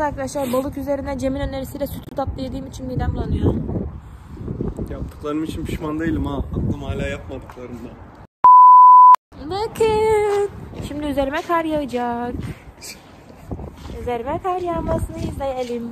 Arkadaşlar balık üzerine Cem'in önerisiyle sütlü tatlı yediğim için midem bulanıyor. Yaptıklarım için pişman değilim ha. Aklım hala yapmadıklarımda. Bakın. Şimdi üzerime kar yağacak. Üzerime kar yağmasını izleyelim.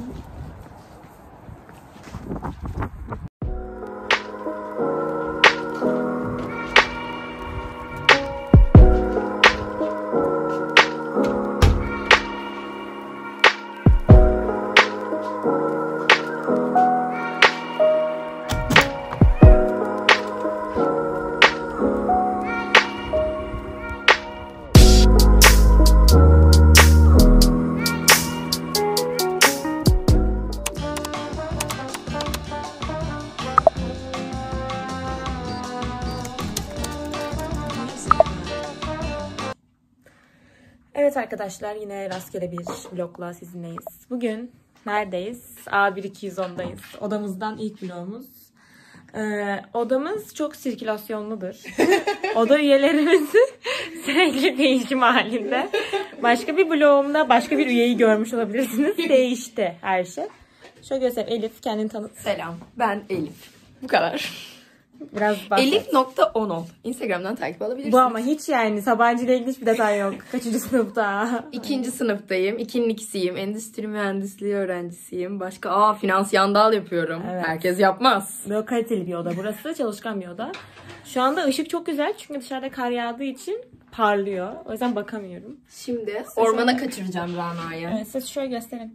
Evet arkadaşlar, yine rastgele bir vlogla sizinleyiz. Bugün neredeyiz? A1-210'dayız. Odamızdan ilk vlogumuz. Odamız çok sirkülasyonludur. Oda üyelerimizi sürekli değişim halinde. Başka bir vlogumda başka bir üyeyi görmüş olabilirsiniz. Değişti her şey. Şöyle göstereyim. Elif, kendini tanıt. Selam, ben Elif. Bu kadar. Elif.10 Instagram'dan takip alabilirsiniz. Bu ama hiç yani Sabancı ile ilgili hiçbir detay yok. Kaçıncı sınıfta? 2. sınıftayım. 2'nin 2'siyim. Endüstri mühendisliği öğrencisiyim. Başka finans yandal yapıyorum. Evet. Herkes yapmaz. Böyle kaliteli bir oda burası. Çalışkan bir oda. Şu anda ışık çok güzel çünkü dışarıda kar yağdığı için parlıyor. O yüzden bakamıyorum. Şimdi ormana kaçıracağım Rana'yı. Evet, size şöyle göstereyim.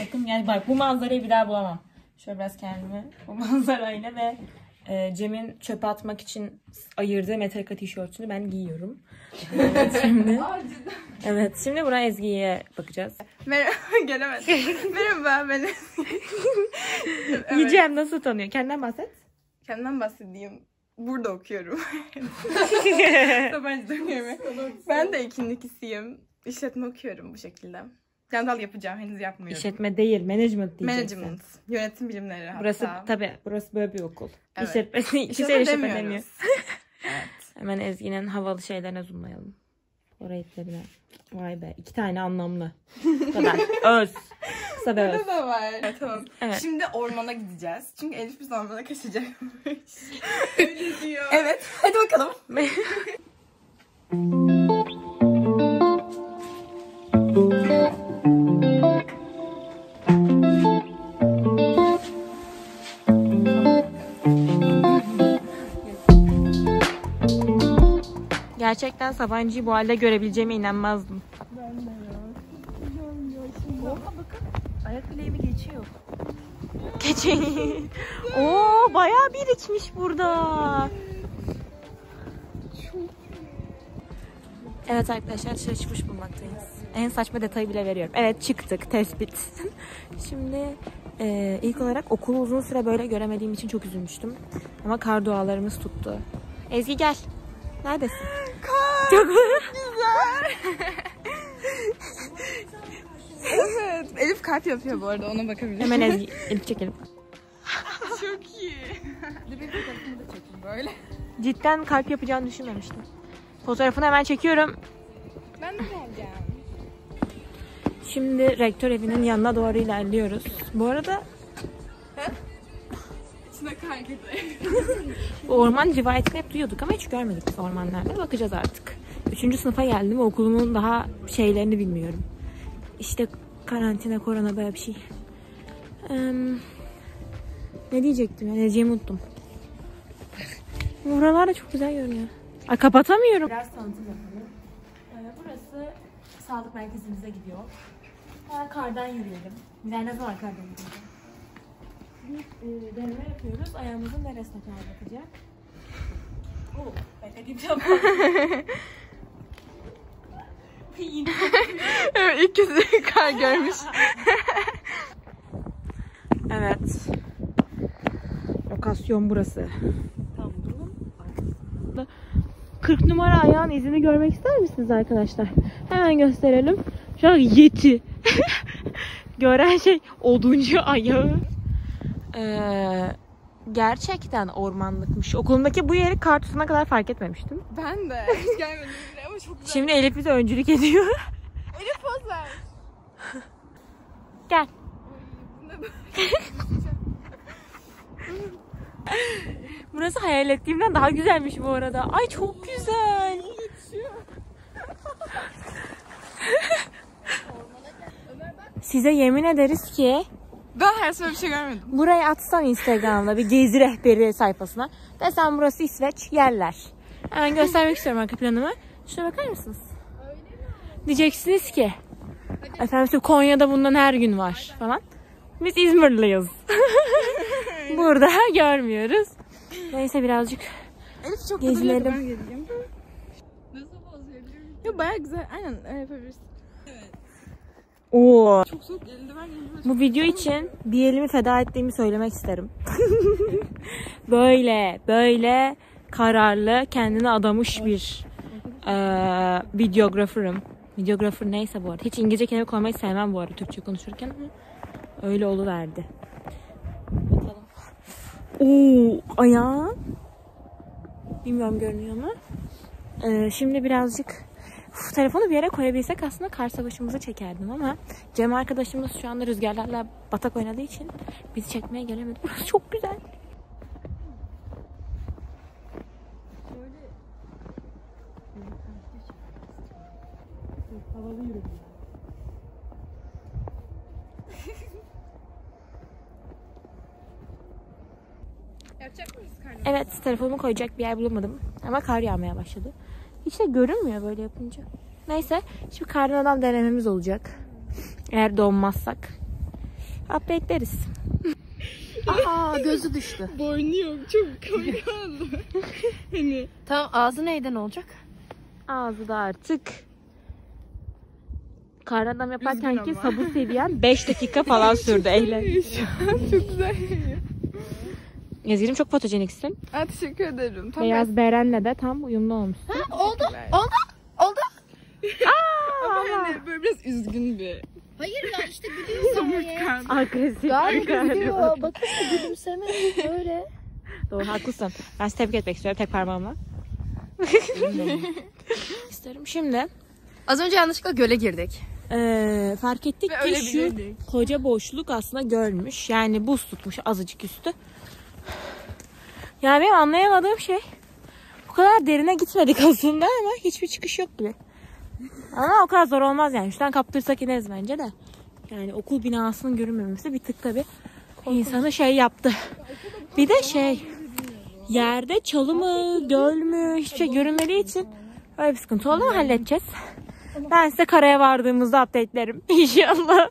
Bakın yani bak, bu manzarayı bir daha bulamam. Şöyle biraz kendimi bu manzarayla ve Cem'in çöpe atmak için ayırdığı Metallica tişörtünü ben giyiyorum. Evet, şimdi. Evet, şimdi buraya Ezgi'ye bakacağız. Merhaba, gelemedim. Merhaba, ben Ezgi. Evet. Cem nasıl tanıyor? Kendinden bahset. Kendimden bahsedeyim. Burada okuyorum. Sabancı'da okuyorum. Ben de 2'nin 2'siyim. İşletme okuyorum bu şekilde. Yandal yapacağım, henüz yapmıyorum. İşletme değil, management diyeceksin. Management, yönetim bilimleri hatta. Burası tabii, burası böyle bir okul. Evet. İşletme demiyoruz. Evet. Hemen Ezgi'nin havalı şeylerine zoomlayalım. Orayı bile. Vay be, 2 tane anlamlı. Bu kadar. Öz. Kısa ve öz. Da var. Evet, tamam. Evet. Şimdi ormana gideceğiz. Çünkü Elif biz ormana kaçacakmış. Öyle diyor. Evet, hadi bakalım. Gerçekten Sabancı'yı bu halde görebileceğime inanmazdım. Ben de ya. Güzel bakın. Ayak bileğimi geçiyor. Geçiyor. Oo, bayağı birikmiş burada. Evet arkadaşlar, şaşmış bulmaktayız. En saçma detayı bile veriyorum. Evet, çıktık, tespit. Şimdi ilk olarak okulu uzun süre böyle göremediğim için çok üzülmüştüm. Ama kar dualarımız tuttu. Ezgi gel. Neredesin? Kar! Çok güzel! Evet, Elif kalp yapıyor bu arada, ona bakabiliriz. Hemen Elif çekelim. Çok iyi. Bir fotoğrafını da çekin böyle. Cidden kalp yapacağını düşünmemiştim. Fotoğrafını hemen çekiyorum. Ben de geleceğim. Şimdi rektör evinin yanına doğru ilerliyoruz. Bu arada... Orman rivayetini hep duyuyorduk ama hiç görmedik biz ormanlarda. Bakacağız artık. 3. sınıfa geldim ve okulumun daha şeylerini bilmiyorum. İşte karantina, korona, böyle bir şey. Ne diyecektim? Ne diyeceğimi unuttum. Buralar da çok güzel görünüyor. Ay, kapatamıyorum. Biraz tanıtım yapalım. Burası sağlık merkezimize gidiyor. Daha kardan yürüyelim. Yani ne zaman kardan yürüyelim? Deneme yapıyoruz. Ayağımızın neresine kalacak? Oo, ben de gideceğim. Evet, ilk kez kar görmüş. Evet. Lokasyon burası. Tam durun. 40 numara ayağın izini görmek ister misiniz arkadaşlar? Hemen gösterelim. Şu an yeti. Gören şey oduncu ayağı. Gerçekten ormanlıkmış. Okulumdaki bu yeri kartusuna kadar fark etmemiştim. Ben de. Hiç gelmedim bile ama çok güzel. Şimdi Elif bize öncülük ediyor. Elif poz ver. Gel. Burası hayal ettiğimden daha güzelmiş bu arada. Ay çok güzel. Size yemin ederiz ki ben her sefer bir şey görmedim. Burayı atsan Instagram'da bir gezi rehberi sayfasına. Desem burası İsveç yerler. Hemen göstermek istiyorum arka planımı. Şuna bakar mısınız? Öyle mi? Diyeceksiniz ki efendim Konya'da bundan her gün var falan. Biz İzmirliyiz. Burada görmüyoruz. Neyse birazcık Elif çok gezinelim. Da geleceğim. Nasıl bozabilirim? Ya bayağı güzel. Aynen öyle yapabilirsin. Evet. Oo. Çok soğuk geldi. Bu video için bir elimi feda ettiğimi söylemek isterim. böyle kararlı, kendini adamış bir videographer'ım. Videographer neyse bu arada. Hiç İngilizce kelime koymayı sevmem bu arada Türkçe konuşurken. Öyle oluverdi. Bakalım. Oo, ayağım. Bilmiyorum görünüyor mu? Şimdi birazcık telefonu bir yere koyabilsek aslında karşı başımıza çekerdim ama Cem arkadaşımız şu anda rüzgarlarla batak oynadığı için bizi çekmeye gelemedi. Burası çok güzel. Evet, telefonumu koyacak bir yer bulamadım ama kar yağmaya başladı. Hiç de görünmüyor böyle yapınca. Neyse, şimdi kardan adam denememiz olacak. Eğer donmazsak update'leriz. Aa, gözü düştü. Boynu yok, çok komik oldu. Hani. Tamam, ağzı neyden olacak? Ağzı da artık kardan adam yaparken ki sabır seviyen 5 dakika falan sürdü. Eğlen. Çok güzel. Ezgi'cim çok fotojeniksin. Ha, teşekkür ederim. Tam beyaz ben... Beren'le de tam uyumlu olmuşsun. Ha, oldu. Aa, ama hani böyle biraz üzgün bir. Hayır ya işte biliyorsun. Agresif. Gayet üzgünüm. Bakın gülümseme böyle. Doğru haklısın. Ben size tebrik etmek istiyorum tek parmağımla. İsterim. Şimdi. Az önce yanlışlıkla göle girdik. Fark ettik ve ki şu koca boşluk aslında gölmüş. Yani buz tutmuş azıcık üstü. Yani benim anlayamadığım şey bu kadar derine gitmedik aslında ama hiçbir çıkış yok bile. Ama o kadar zor olmaz yani. Şuradan kaptırsak ineriz bence de. Yani okul binasının görünmemesi bir tık tabi insanı şey yaptı. Bir de şey yerde çalı mı göl mü hiçbir şey görünmediği için öyle bir sıkıntı oldu mu halledeceğiz. Ben size karaya vardığımızda update'lerim inşallah.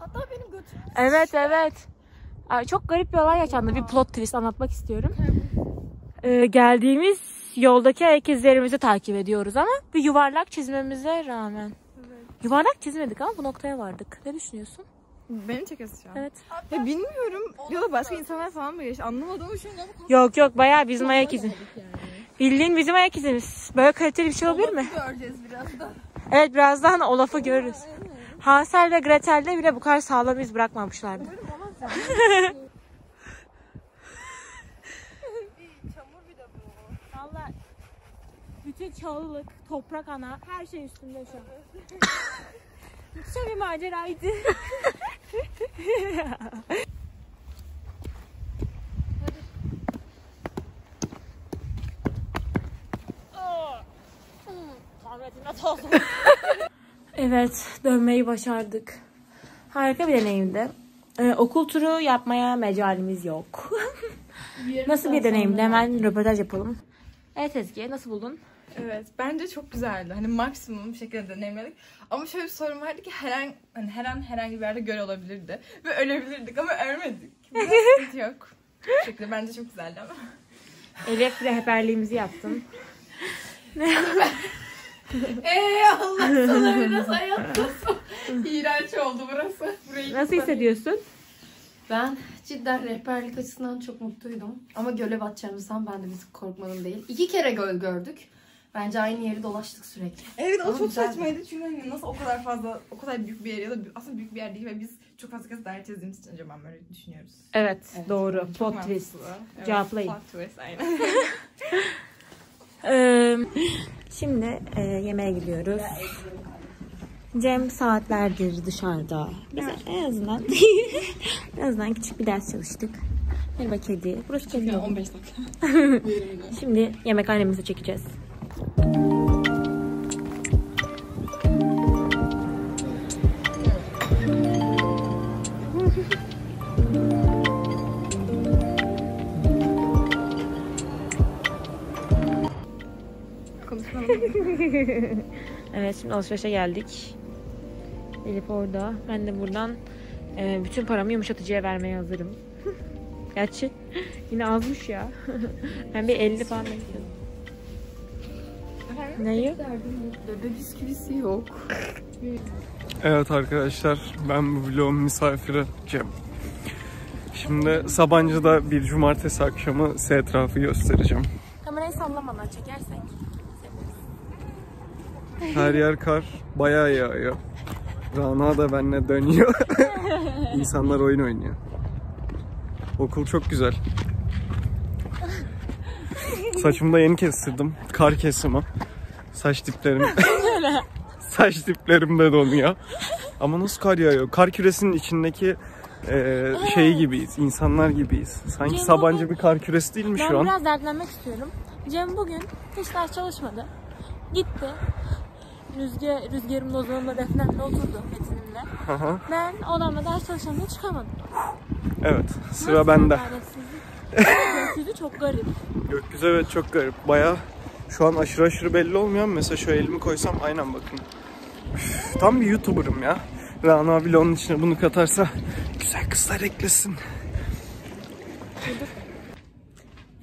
Hatta benim götüm. Evet. Çok garip bir olay yaşandı. Bir plot twist anlatmak istiyorum. Geldiğimiz yoldaki ayak izlerimizi takip ediyoruz ama bir yuvarlak çizmemize rağmen. Evet. Yuvarlak çizmedik ama bu noktaya vardık. Ne düşünüyorsun? Beni çekiyorsun şu an. Evet. Abi, ya bilmiyorum. Ya da başka insanlar falan mı geçti? Anlamadım. Yok bayağı bizim ayak izimiz. Yani. Bildiğin bizim ayak izimiz. Böyle kaliteli bir şey olabilir mi? Göreceğiz birazdan. Evet birazdan Olaf'ı görürüz. Evet. Hansel ve Gretel'de bile bu kadar sağlam iz bırakmamışlardı. Çamur bir de bu. Valla bütün çalılık, toprak ana, her şey üstümde şu an. Müthiş bir maceraydı. Evet, dönmeyi başardık. Harika bir deneyimdi. Okul turu yapmaya mecalimiz yok. Nasıl bir deneyimdi? Hemen röportaj yapalım. Evet Ezgi, nasıl buldun? Evet, bence çok güzeldi. Hani maksimum bir şekilde deneyimledik. Ama şöyle bir sorun vardı ki herhangi bir yerde göl olabilirdi. Ve ölebilirdik ama ölmedik. Hiç yok. Bu şekilde bence çok güzeldi ama. Elif rehberliğimizi yaptın. Allah sana biraz hayatlasın. İğrenç oldu burası. Nasıl hissediyorsun? Ben cidden rehberlik açısından çok mutluydum. Ama göle batacağımızdan ben de bir korkmadım değil. 2 kere göl gördük. Bence aynı yeri dolaştık sürekli. Evet o ama çok saçmaydı çünkü hani nasıl o kadar büyük bir yer ya da aslında büyük bir yer değil ve biz çok fazla kez dair çizdiğimiz için acaba böyle düşünüyoruz. Evet doğru. Plot twist. Evet, cevaplayın. Plot twist aynen. Şimdi yemeğe gidiyoruz. Cem saatlerdir dışarıda. Biz en azından küçük bir ders çalıştık. Merhaba kedi. Burası kedi. 15 dakika. Şimdi yemekhanemize çekeceğiz. Evet, şimdi alışverişe geldik. Elif orada. Ben de buradan bütün paramı yumuşatıcıya vermeye hazırım. Gerçi yine azmış ya. Ben bir 50 falan bekliyorum. Neyi? Bebe bisküvisi yok. Evet arkadaşlar, ben bu vlogun misafiri Cem. Şimdi Sabancı'da bir cumartesi akşamı size etrafı göstereceğim. Kamerayı sallamadan çekersek. Her yer kar, bayağı yağıyor. Rana da benimle dönüyor. İnsanlar oyun oynuyor. Okul çok güzel. Saçımı da yeni kestirdim. Kar kesimi. Saç diplerim. Saç diplerim de donuyor. Ama nasıl kar yağıyor? Kar küresinin içindeki şey gibiyiz. İnsanlar gibiyiz. Sanki Cem Sabancı bugün, bir kar küresi değil mi şu an? Ben biraz dertlenmek istiyorum. Cem bugün hiç ders çalışmadı. Gitti. Rüzgarımla, Ozan'la, Defne'mle oturdu, Metin'imle. Ben odamda ders çalışanla çıkamadım. Evet, sıra nasıl bende. Gökyüzü çok garip. Gökyüzü evet çok garip. Bayağı şu an aşırı belli olmuyor. Mesela şöyle elimi koysam aynen bakın. Üf, tam bir YouTuber'ım ya. Rana abi onun içine bunu katarsa güzel kızlar eklesin.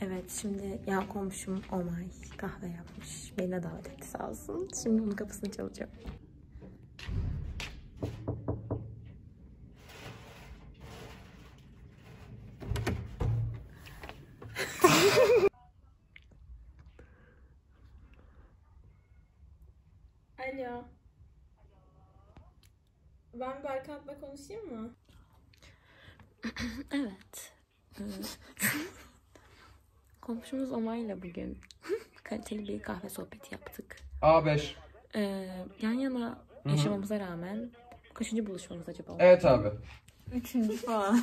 Evet, şimdi yan komşum Omay kahve yapmış. Beni de davet etti sağ olsun. Şimdi onun kapısını çalacağım. Alo. Ben Berkant'la konuşayım mı? Evet. Komşumuz Omay'la bugün kaliteli bir kahve sohbeti yaptık. A5. Yan yana yaşamamıza rağmen kaçıncı buluşmamız acaba? Evet abi. 3. falan.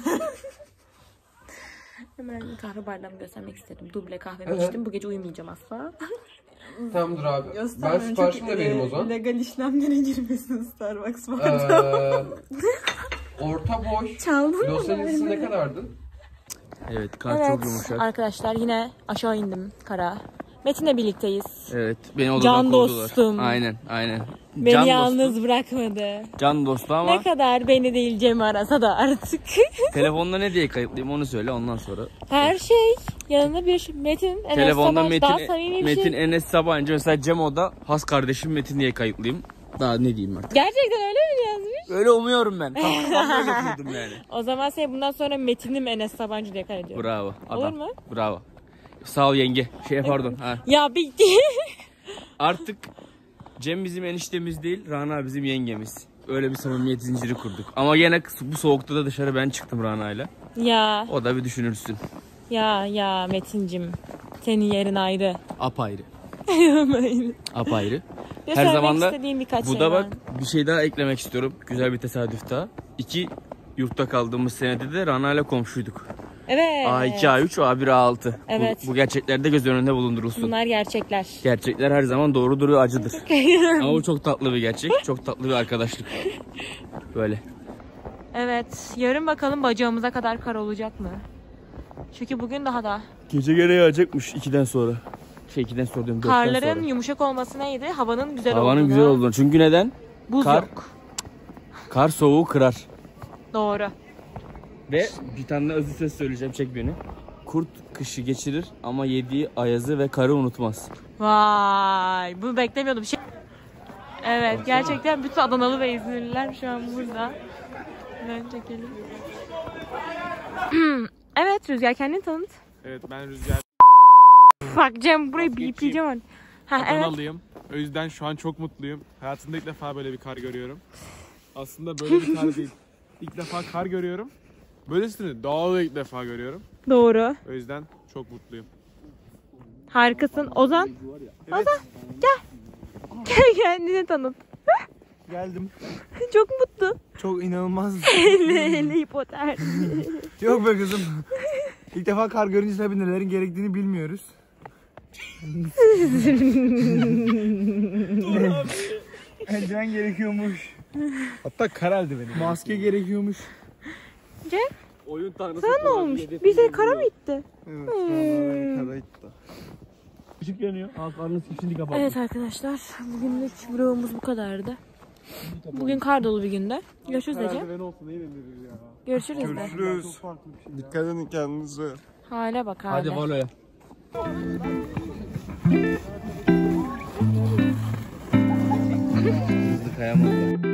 Hemen kahve bardağımı göstermek istedim. Duble kahvemi içtim. Bu gece uyumayacağım asla. Tamamdır abi. Ben siparişim de benim o zaman. Legal işlemlere girmesin Starbucks bardağı. Orta boy. Çaldın Los Angeles'ın ne kadardı? Evet, kar çok yumuşak. Arkadaşlar yine aşağı indim kara. Metin'le birlikteyiz. Evet, beni odadan kovdular. Can dostum. Aynen. Beni can yalnız dostum bırakmadı. Can dostu ama. Ne kadar beni değil Cem'i arasa da artık. Telefonda ne diye kayıtlayayım onu söyle ondan sonra. Her şey yanında bir Metin, Enes, telefonda Savaş, Metin, Enes, Sabancı. Mesela Cem oda has kardeşim Metin diye kayıtlayayım. Daha ne diyeyim artık. Gerçekten öyle mi yazmış? Öyle umuyorum ben. Tamam öyle yani. O zaman sen bundan sonra Metin'im Enes Sabancı diye kaydediyorum. Bravo adam. Olur mu? Bravo. Sağ ol yenge. Pardon. Ha. Ya bitti. Artık Cem bizim eniştemiz değil, Rana bizim yengemiz. Öyle bir samimiyet zinciri kurduk. Ama gene bu soğukta da dışarı ben çıktım Rana'yla. Ya. O da bir düşünürsün. Ya Metincim. Senin yerin ayrı. Apayrı. Apayrı. Her zaman da bu da bak bir şey daha eklemek istiyorum. Güzel bir tesadüf daha. 2 yurtta kaldığımız senede de Rana ile komşuyduk. Evet. A2, A3, A1, A6. Evet. Bu gerçekler de göz önünde bulundurulsun. Bunlar gerçekler. Gerçekler her zaman doğrudur ve acıdır. Ama bu çok tatlı bir gerçek. Çok tatlı bir arkadaşlık. Böyle. Evet. Yarın bakalım bacağımıza kadar kar olacak mı? Çünkü bugün daha. Gece gene yağacakmış 2'den sonra. Karların yumuşak olması neydi? Havanın güzel olduğunu. Havanın güzel olduğunu. Çünkü neden? Buz yok. Kar soğuğu kırar. Doğru. Ve bir tane özlü söz söyleyeceğim. Çek beni. Kurt kışı geçirir ama yediği ayazı ve karı unutmaz. Vay. Bunu beklemiyordum. Evet. Gerçekten bütün Adanalı ve İzmirliler şu an burada. Ben çekelim. Evet Rüzgar, kendini tanıt. Evet, ben Rüzgar. Bak Cem, burayı bipleyeceğim hani. Adanalıyım. Evet. O yüzden şu an çok mutluyum. Hayatımda ilk defa böyle bir kar görüyorum. Aslında böyle bir kar değil. İlk defa kar görüyorum. Böylesini dağda ilk defa görüyorum. Doğru. O yüzden çok mutluyum. Harikasın. Ozan. Evet. Ozan gel. Gel, kendini tanıt. Geldim. Çok mutlu. Çok inanılmaz. Hele hipoter. Yok be kızım. İlk defa kar görünce tabii nelerin gerektiğini bilmiyoruz. Eldiven gerekiyormuş. Hatta kar eldiven. Maske gerekiyormuş. Ceng? Oyun tanrısı. Sana ne olmuş? Bize kara mı itti? Evet. Kara itti. Işık yanıyor. Karnınız şimdi kapattı. Evet arkadaşlar. Bugünlük vlogumuz bu kadardı. Bugün kar dolu bir günde. Görüşürüz Ece. Görüşürüz. Görüşürüz. Dikkat edin kendinize. Hale bak hale. Hadi valoya. Hızlı kayamadım.